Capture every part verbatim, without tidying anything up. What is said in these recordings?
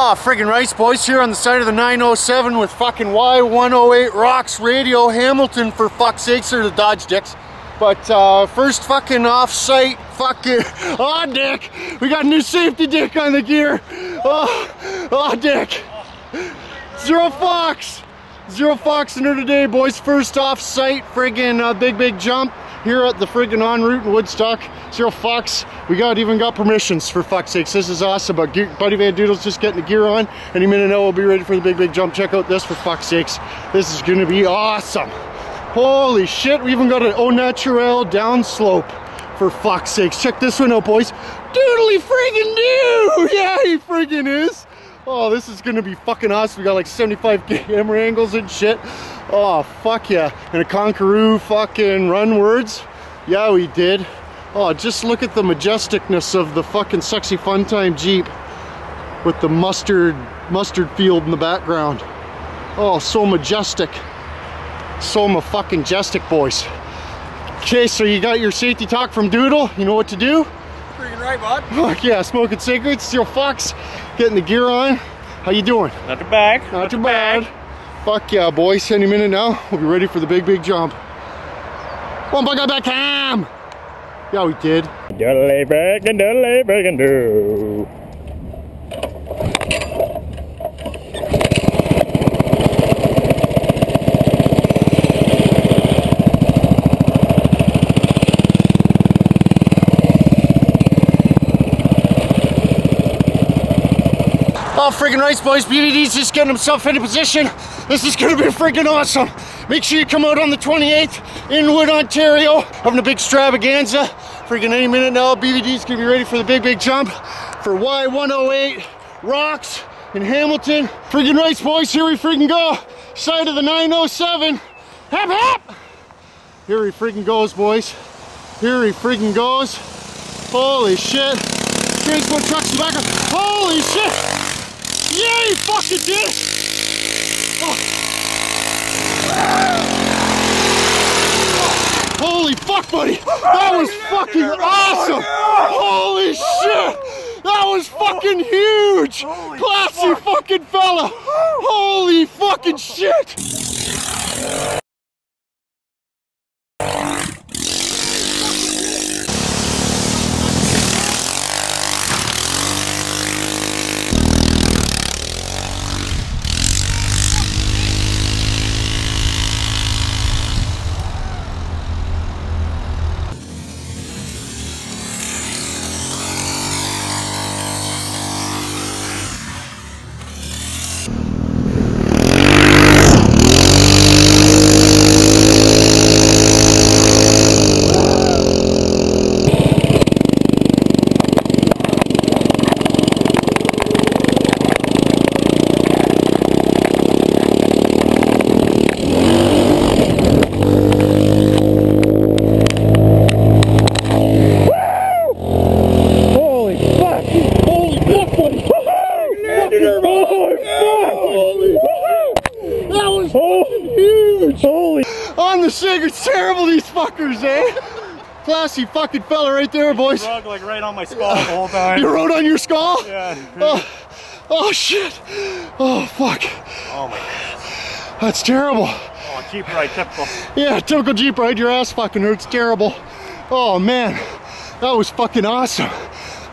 Oh, friggin' rice, boys, here on the side of the nine oh seven with fucking Y one oh eight Rocks Radio Hamilton, for fuck's sakes, or the Dodge Dicks. But uh, first fucking off-site fucking, oh, Dick, we got a new safety dick on the gear. Oh, oh, Dick. Zero Fox. Zero Fox in here today, boys. First off-site friggin' uh, big, big jump here at the friggin' en route in Woodstock. Zero Fox, we got even got permissions, for fuck's sakes. This is awesome. But Buddy Van Doodle's just getting the gear on. Any minute now we'll be ready for the big, big jump. Check out this, for fuck's sakes. This is gonna be awesome. Holy shit, we even got an au naturel downslope, for fuck's sakes. Check this one out, boys. Doodly friggin' do! Yeah, he friggin' is. Oh, this is gonna be fucking awesome. We got like seventy-five camera angles and shit. Oh, fuck yeah. And a Conqueroo fucking run words. Yeah, we did. Oh, just look at the majesticness of the fucking sexy fun time Jeep with the mustard mustard field in the background. Oh, so majestic. So my fucking majestic, boys. Okay, so you got your safety talk from Doodle. You know what to do? Freaking right, bud. Fuck yeah, smoking cigarettes, still Fox, getting the gear on. How you doing? Not too bad. Not, Not too bad. bad. Fuck yeah, boys. Any minute now, we'll be ready for the big, big jump. One bug out back ham! Yeah, we did. Doodle back and doodle back and do. Oh, friggin' rights, boys. B D D's just getting himself into position. This is gonna be friggin' awesome. Make sure you come out on the twenty-eighth, Inwood, Ontario. Having a big extravaganza. Friggin' any minute now, B D D's gonna be ready for the big, big jump for Y one oh eight Rocks in Hamilton. Friggin' rights, boys, here we friggin' go. Side of the nine oh seven. Hap, hap! Here he friggin' goes, boys. Here he friggin' goes. Holy shit. Here's one truck, tobacco. Holy shit! Yay, fucking dick! Oh. Oh. Holy fuck, buddy! That was fucking awesome! Holy shit! That was fucking huge! Classy fucking fella! Holy fucking shit! On the cigarettes, terrible, these fuckers, eh? Classy fucking fella right there, boys. You rode like right on my skull the whole time. You rode on your skull? Yeah. Oh, oh shit. Oh fuck. Oh my god. That's terrible. Oh, Jeep ride, typical. Yeah, typical Jeep ride. Your ass fucking hurts. Terrible. Oh man, that was fucking awesome.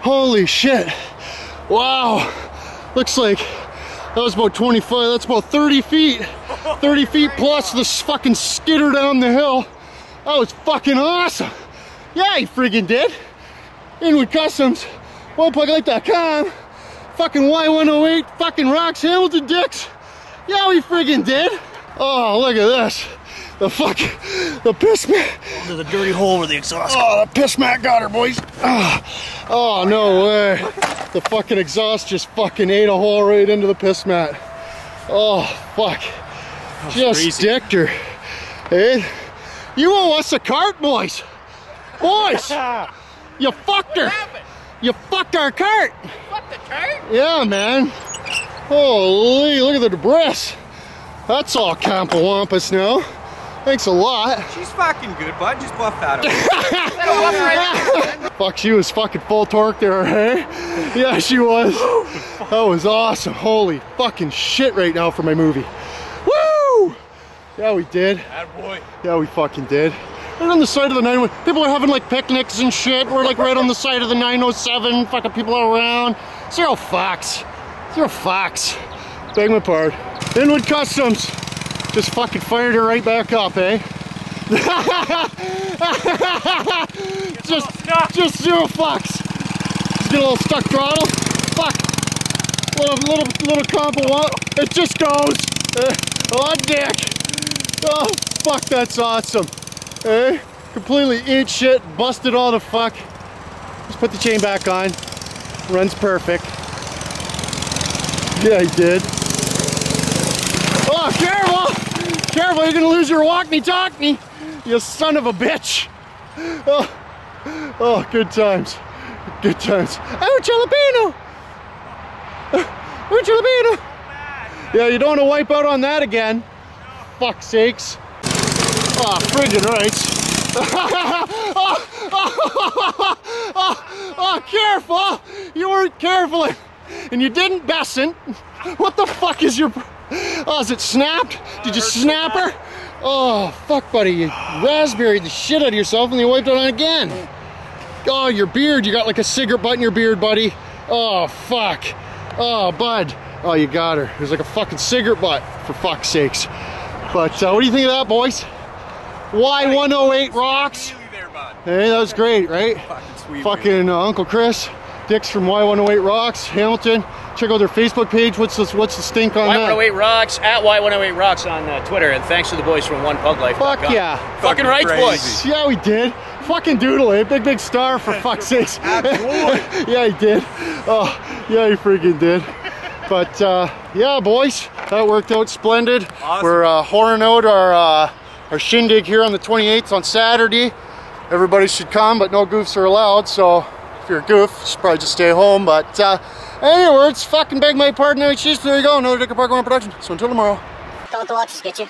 Holy shit. Wow. Looks like that was about twenty-five, that's about thirty feet. thirty feet plus the fucking skitter down the hill. That was fucking awesome. Yeah, he friggin' did. Inwood Customs, one plug life dot com, fucking Y one oh eight, fucking Rocks, Hamilton Dicks. Yeah, he friggin' did. Oh, look at this. The fuck, the piss mat. Under the dirty hole with the exhaust. Oh, the piss mat got her, boys. Oh, oh no way. The fucking exhaust just fucking ate a hole right into the piss mat. Oh, fuck. Just dicked her. Hey, you owe us a cart, boys. Boys, you fucked her. You fucked our cart. Fucked the cart? Yeah, man. Holy, look at the debris. That's all Campawampus now. Thanks a lot. She's fucking good, bud. Just buff that up. Fuck, she was fucking full torque there, hey? Yeah, she was. That was awesome. Holy fucking shit right now for my movie. Woo! Yeah, we did. Bad boy. Yeah, we fucking did. Right on the side of the nine, people are having like picnics and shit. We're like right on the side of the nine oh seven. Fucking people are around. Zero fucks. Zero fucks. Beg my pardon. Inwood Customs. Just fucking fired her right back up, eh? just, just zero fucks. Just get a little stuck throttle. Fuck. Little, little, little combo up. It just goes. Eh. Oh, dick. Oh, fuck, that's awesome. Eh? Completely eat shit, busted all the fuck. Just put the chain back on. Runs perfect. Yeah, he did. Oh, careful! Careful, you're gonna lose your walk-me-talk-me, you son of a bitch. Oh, oh, good times, good times. Oh, jalapeno! Oh, jalapeno! Yeah, you don't want to wipe out on that again. Fuck sakes. Oh, friggin' rights. oh, oh, oh, oh, oh, careful! You weren't careful, and you didn't Besson. What the fuck is your... Oh, is it snapped? Did you snap her? Oh, fuck, buddy. You raspberried the shit out of yourself and you wiped it on again. Oh, your beard. You got like a cigarette butt in your beard, buddy. Oh, fuck. Oh, bud. Oh, you got her. There's like a fucking cigarette butt, for fuck's sakes. But uh, what do you think of that, boys? Y one oh eight Rocks. Hey, that was great, right? Fucking uh, Uncle Chris. Dicks from Y one oh eight Rocks, Hamilton. Check out their Facebook page. What's the, what's the stink on that? Y one oh eight Rocks, at Y one oh eight Rocks on uh, Twitter. And thanks to the boys from one pug life dot com. Fuck yeah. Fucking, fucking rights, boys. Yeah, we did. Fucking doodle, eh? Big, big star, for fuck's sakes. Absolutely. Yeah, he did. Oh, yeah, he freaking did. But, uh, yeah, boys, that worked out splendid. Awesome. We're uh, whoring out our, uh, our shindig here on the twenty-eighth on Saturday. Everybody should come, but no goofs are allowed, so... If you're a goof, you should probably just stay home. But uh, anyway, it's fucking beg my pardon. There you go, another Dicker Park on production. So until tomorrow. Don't let the watchers get you.